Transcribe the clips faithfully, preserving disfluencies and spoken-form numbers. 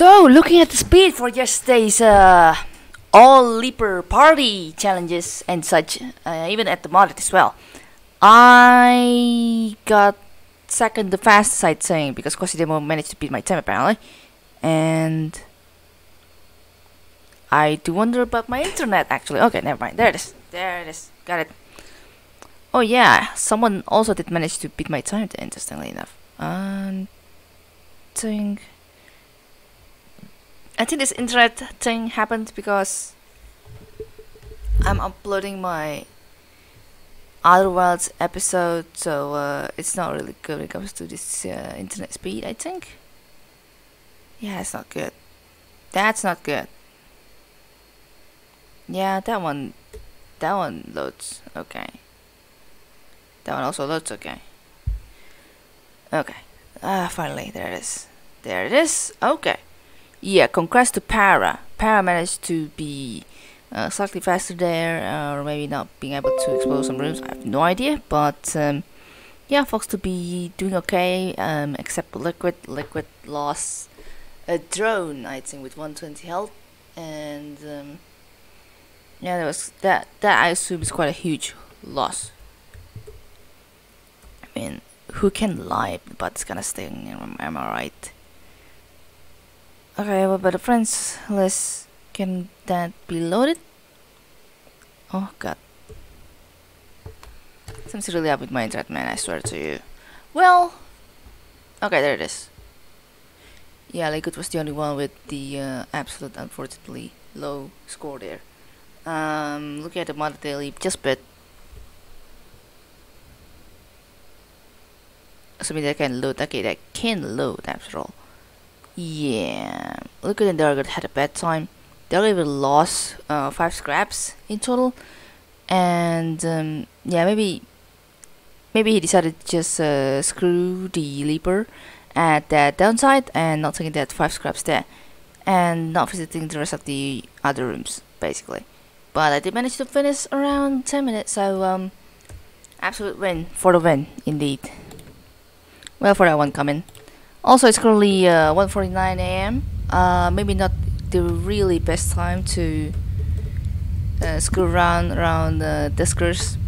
So, looking at the speed for yesterday's uh, all leaper party challenges and such, uh, even at the modded as well, I got second the fastest, I'd say, because Cosidemo managed to beat my time apparently, and I do wonder about my internet actually. Okay, never mind. There it is. There it is. Got it. Oh yeah, someone also did manage to beat my time, interestingly enough. Um, thing. I think this internet thing happened because I'm uploading my Otherworlds episode, so uh, it's not really good when it comes to this uh, internet speed, I think. Yeah, it's not good. That's not good. Yeah, that one, that one loads okay. That one also loads okay. Okay. Ah, finally, there it is. There it is. Okay. Yeah, congrats to Para. Para managed to be uh, slightly faster there, uh, or maybe not being able to explore some rooms. I have no idea, but um, yeah, Fox to be doing okay. Um, except Liquid. Liquid lost a drone, I think, with one twenty health, and um, yeah, there was that. That I assume is quite a huge loss. I mean, who can lie about this kind of thing? Am, am I right? Okay, what about the friends list? Can that be loaded? Oh god. Something's really up with my internet, man, I swear to you. Well, okay, there it is. Yeah, Liquid was the only one with the uh, absolute, unfortunately, low score there. Um, looking at the mod daily, just bit. Something that can load, okay, that can load after all. Yeah, Liquid and Dargaard had a bad time. Dargaard even lost uh, five scraps in total, and um, yeah, maybe maybe he decided to just uh, screw the leaper at that downside and not taking that five scraps there, and not visiting the rest of the other rooms basically. But I did manage to finish around ten minutes, so um, absolute win for the win indeed. Well, for that one comment. Also, it's currently uh, one forty-nine A M Uh, maybe not the really best time to uh, screw around around uh, Duskers,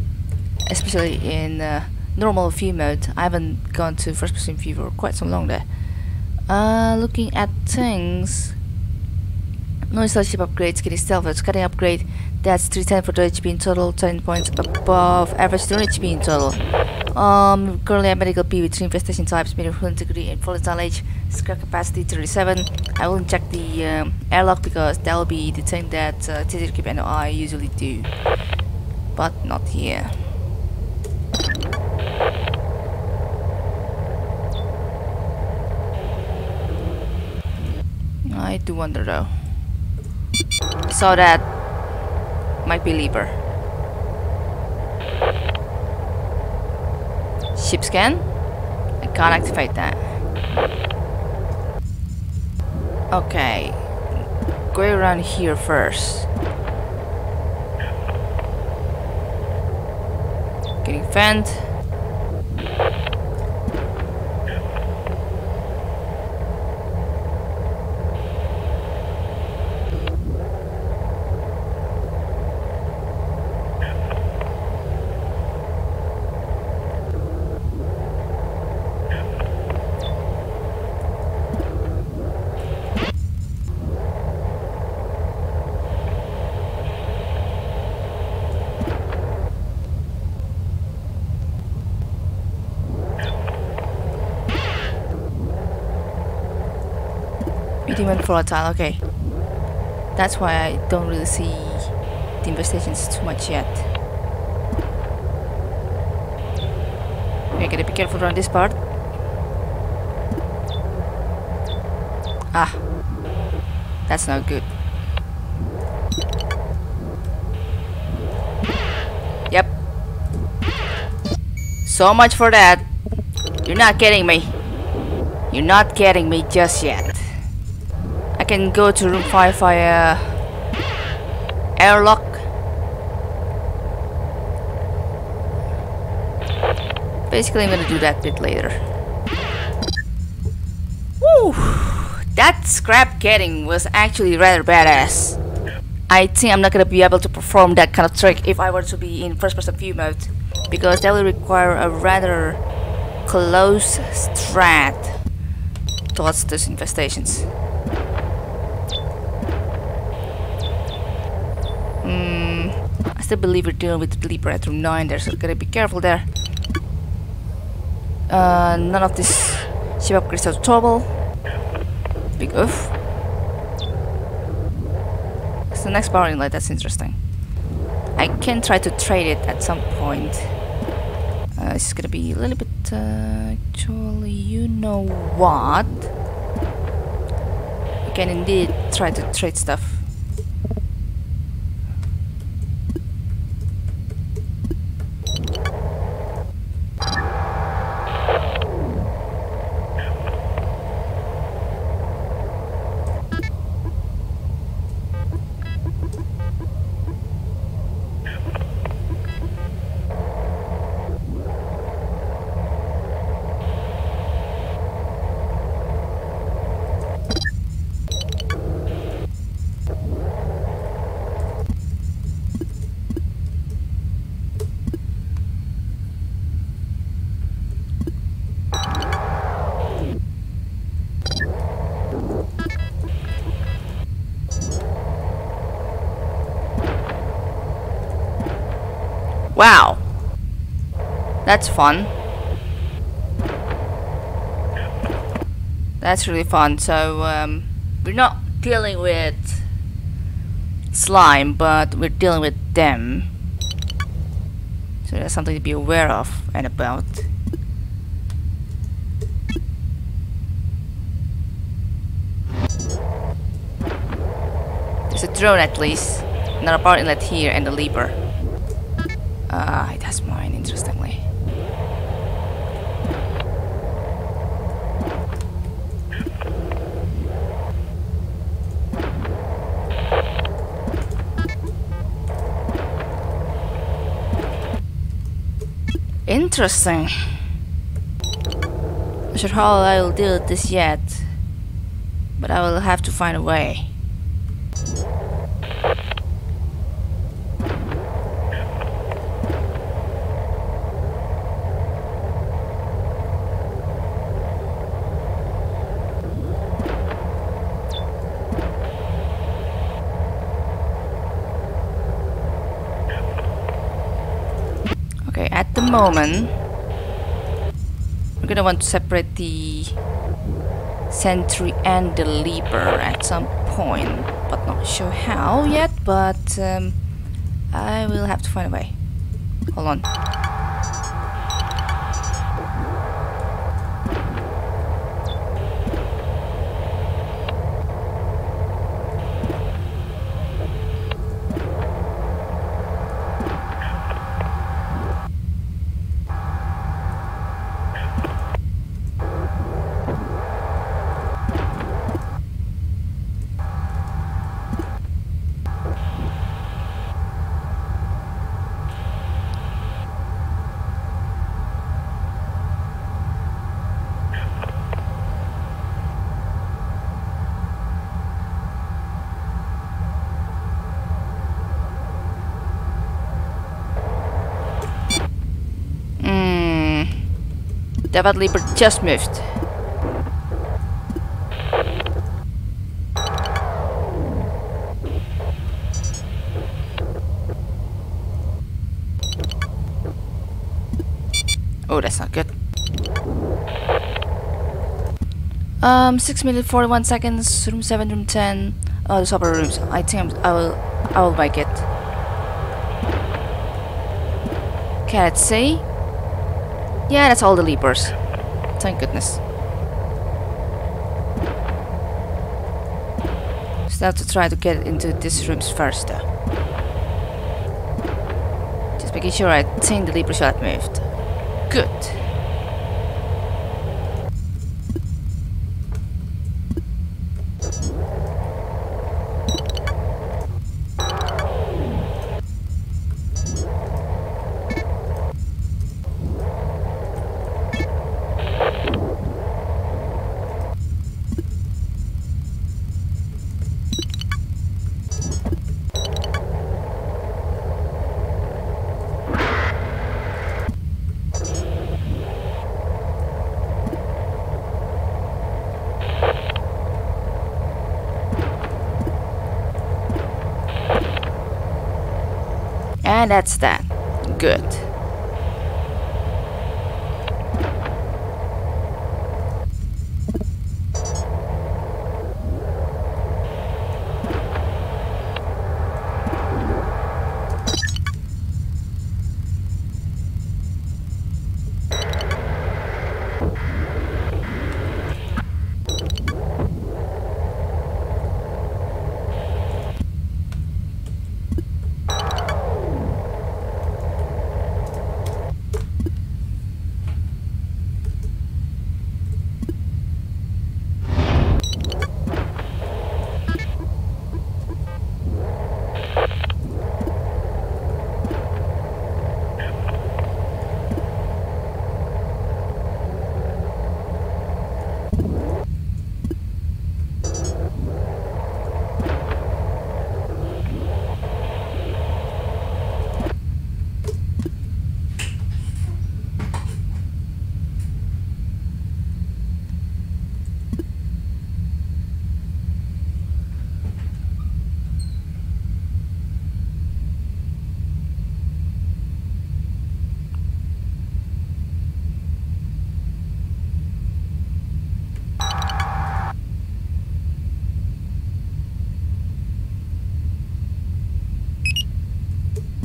especially in uh, normal view mode. I haven't gone to first-person view for quite some long there. Uh, looking at things, noise leadership upgrades, getting stealth, cutting upgrade. That's three ten for two H P in total, ten points above average two H P in total. Um, currently at medical P with three infestation types, medium integrity and volatile age, scrap capacity thirty-seven. I will check the um, airlock because that will be the thing that uh, T Z R K I P and I usually do, but not here. I do wonder though. So that might be leaper. Ship scan? I can't activate that. Okay. Go around here first. Getting fanned. Medium and volatile, okay. That's why I don't really see the infestations too much yet. Okay, gotta be careful around this part. Ah, that's not good. Yep. So much for that. You're not kidding me. You're not kidding me just yet. I can go to room five via airlock. Basically, I'm gonna do that bit later. Woo! That scrap getting was actually rather badass. I think I'm not gonna be able to perform that kind of trick if I were to be in first person view mode, because that will require a rather close strat towards those infestations. Hmm, I still believe we're dealing with the Leaper at room nine there, so we're gonna be careful there. Uh, none of this ship up crystal trouble. Big oof. It's the next power inlet, that's interesting. I can try to trade it at some point. Uh, it's gonna be a little bit... Uh, actually, you know what? We can indeed try to trade stuff. Wow, that's fun. That's really fun. So um, we're not dealing with slime, but we're dealing with them. So that's something to be aware of and about. There's a drone at least, not a power inlet here, and the leaper. Ah, uh, that's mine, interestingly. Interesting. Not sure how I will deal with this yet, but I will have to find a way. Moment, we're gonna want to separate the sentry and the leaper at some point, but not sure how yet, but um, I will have to find a way. Hold on. That leaper just moved. Oh, that's not good. Um, six minutes forty-one seconds. Room seven, room ten. Oh, there's upper rooms. I think I'm, I will. I will make it. Okay, let's see. Yeah, that's all the leapers. Thank goodness. Just have to try to get into these rooms first though. Just making sure. I think the leaper shot moved. Good. And that's that. Good.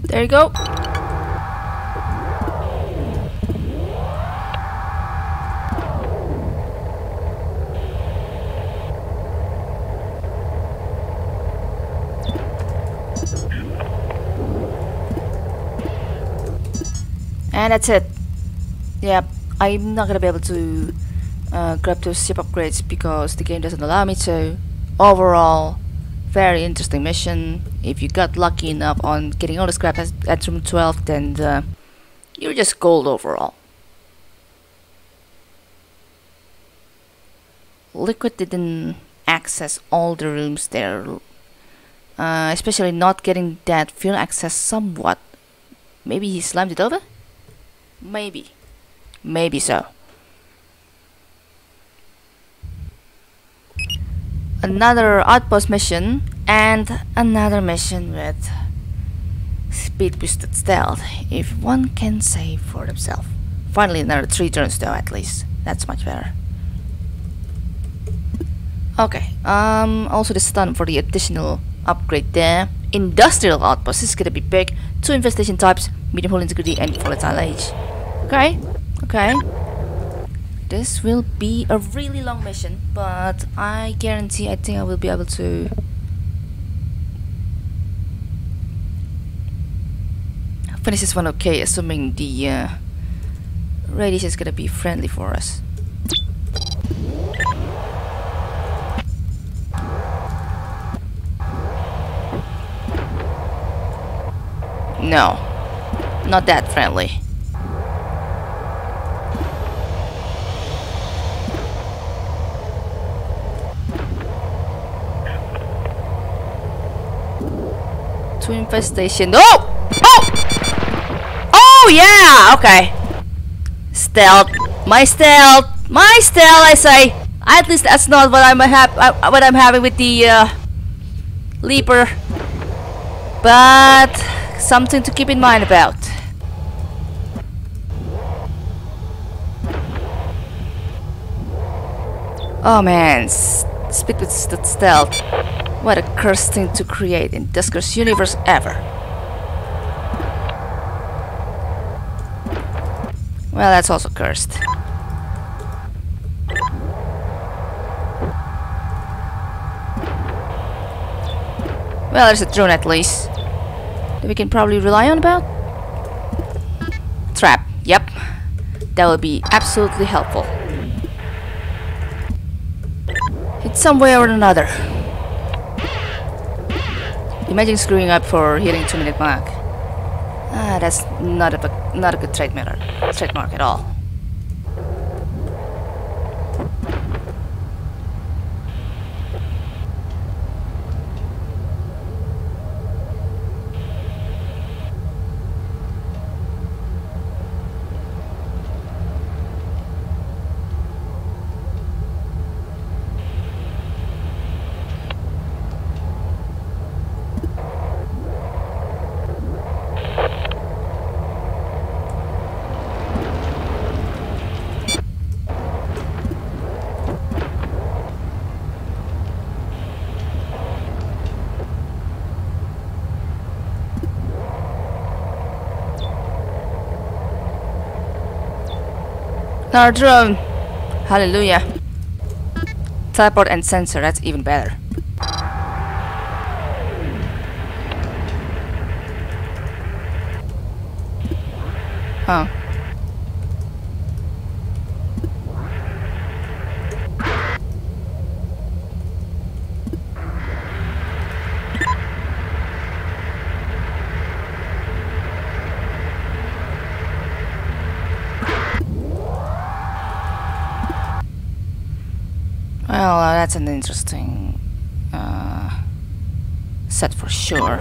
There you go. And that's it. Yeah, I'm not gonna be able to uh, grab those ship upgrades because the game doesn't allow me to. Overall, very interesting mission. If you got lucky enough on getting all the scrap at, at room twelve, then uh, you're just gold overall. Liquid didn't access all the rooms there, uh, especially not getting that field access somewhat. Maybe he slammed it over? Maybe. Maybe so. Another outpost mission and another mission with speed boosted stealth, if one can say for themselves. Finally another three turns though, at least that's much better. Okay, um also the stun for the additional upgrade there. Industrial outpost is gonna be big. Two infestation types, medium hull integrity and volatile age. Okay, okay. This will be a really long mission, but I guarantee I think I will be able to... finish this one okay, assuming the uh, radius is gonna be friendly for us. No, not that friendly. Infestation. Oh! Oh! Oh yeah! Okay. Stealth. My stealth. My stealth, I say. At least that's not what I'm ha what I'm having with the uh, leaper. But something to keep in mind about. Oh man, speak with stealth. What a cursed thing to create in Duskers universe ever. Well, that's also cursed. Well, there's a drone at least that we can probably rely on about. Trap, yep. That will be absolutely helpful. Hit some way or another. Imagine screwing up for hitting two minute mark. Ah, that's not a not a good trademark, trademark at all. Our drone. Hallelujah. Teleport and sensor, that's even better. Huh. Well, uh, that's an interesting uh, set for sure.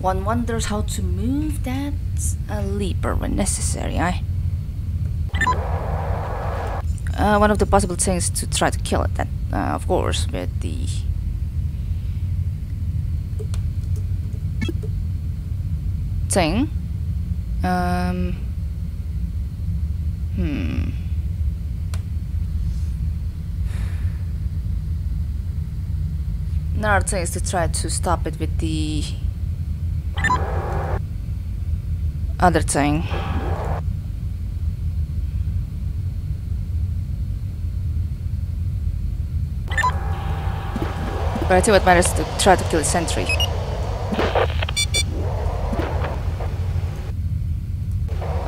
One wonders how to move that uh, leaper when necessary, eh? Uh, one of the possible things to try to kill it, that, uh, of course, with the... thing. Um, hmm. Another thing is to try to stop it with the other thing. But I think what matters is to try to kill the sentry.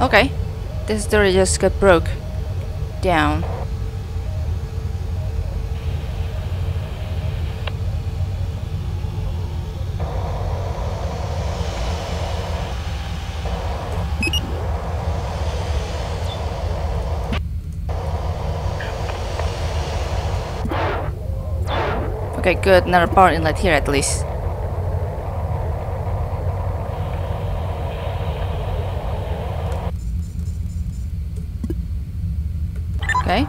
Okay, this door just got broke down. Okay, good, another power inlet here at least. Okay.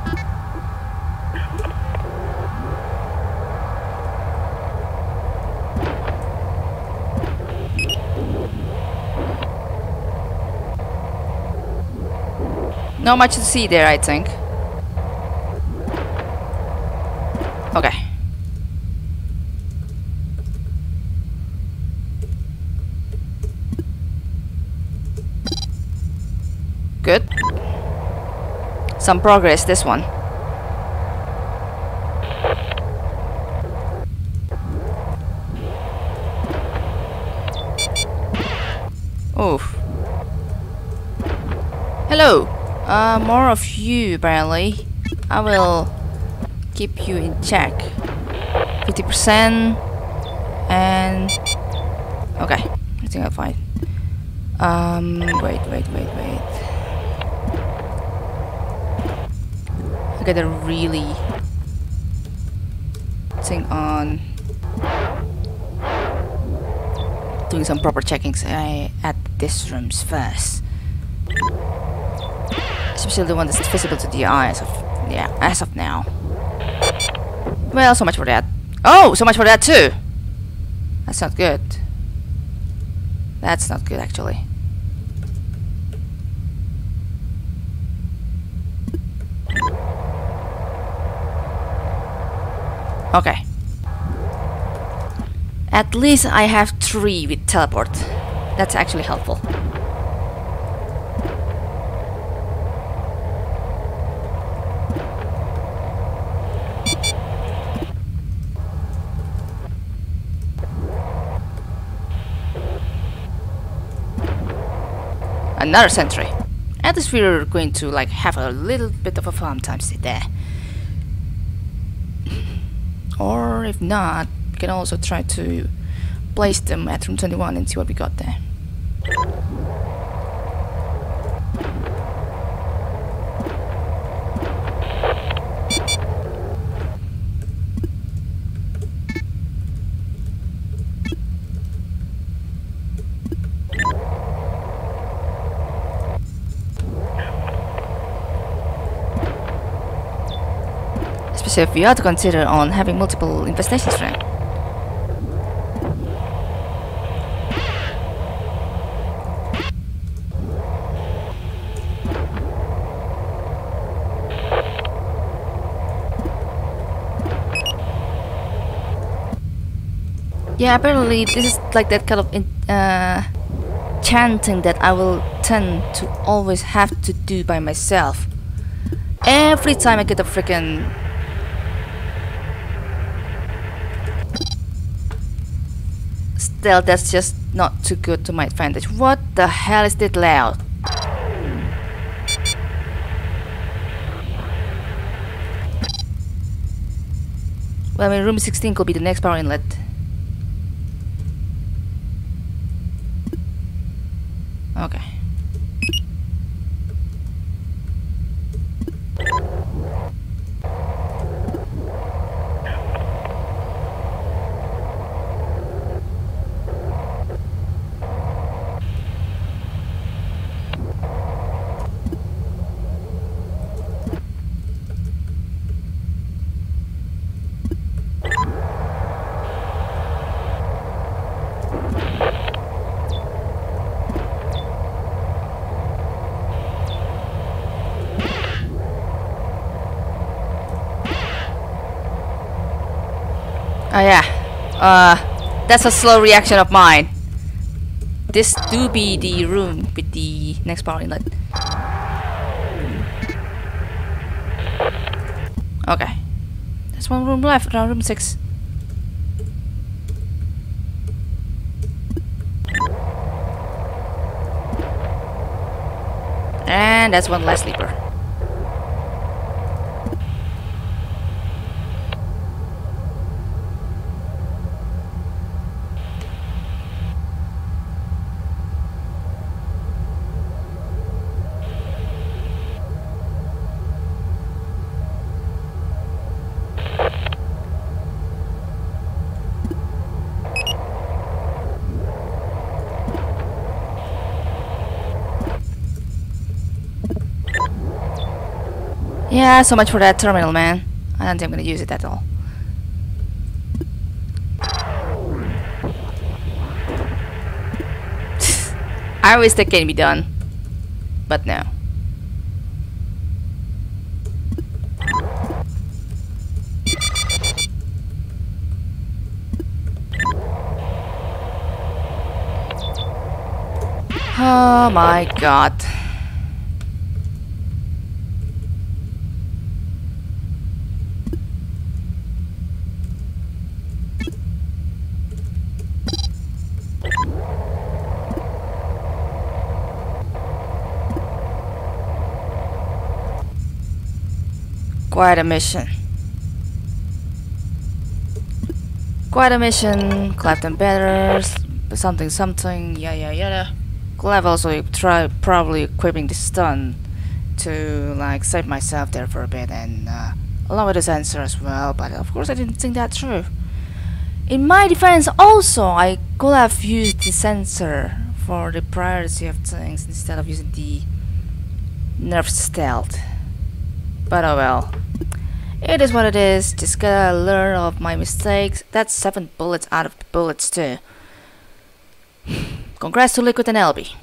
Not much to see there, I think. Okay. Good. Some progress, this one. Oof. Hello! Uh, more of you, apparently. I will keep you in check. fifty percent. And... okay. I think I'm fine. Um, wait, wait, wait, wait. Get a really thing on doing some proper checkings I, at these rooms first, especially the one that's visible to the eye as of yeah as of now. Well, so much for that. Oh, so much for that too. That's not good. That's not good actually. Okay. At least I have three with teleport. That's actually helpful. Another sentry. At least we're going to like have a little bit of a farm time sit there. Or if not, we can also try to place them at room twenty-one and see what we got there. So if we are to consider on having multiple infestations, right? Yeah, apparently this is like that kind of in, uh, chanting that I will tend to always have to do by myself. Every time I get a freaking... Still, that's just not too good to my advantage. What the hell is that loud? Well, I mean, room sixteen could be the next power inlet. Okay. Oh yeah, uh, that's a slow reaction of mine. This do be the room with the next power inlet. Okay, there's one room left, around room six. And that's one last sleeper. Yeah, so much for that terminal, man. I don't think I'm gonna use it at all. I always think it can be done, but no. Oh my god. Quite a mission. Quite a mission. Clap them better. Something, something. Yeah, yeah, yeah. Clap also try probably equipping the stun to like save myself there for a bit, and uh, along with the sensor as well. But of course, I didn't think that through. In my defense, also I could have used the sensor for the priority of things instead of using the nerf stealth. But oh well. It is what it is. Just gotta learn of my mistakes. That's seven bullets out of the bullets too. Congrats to Liquid and L B.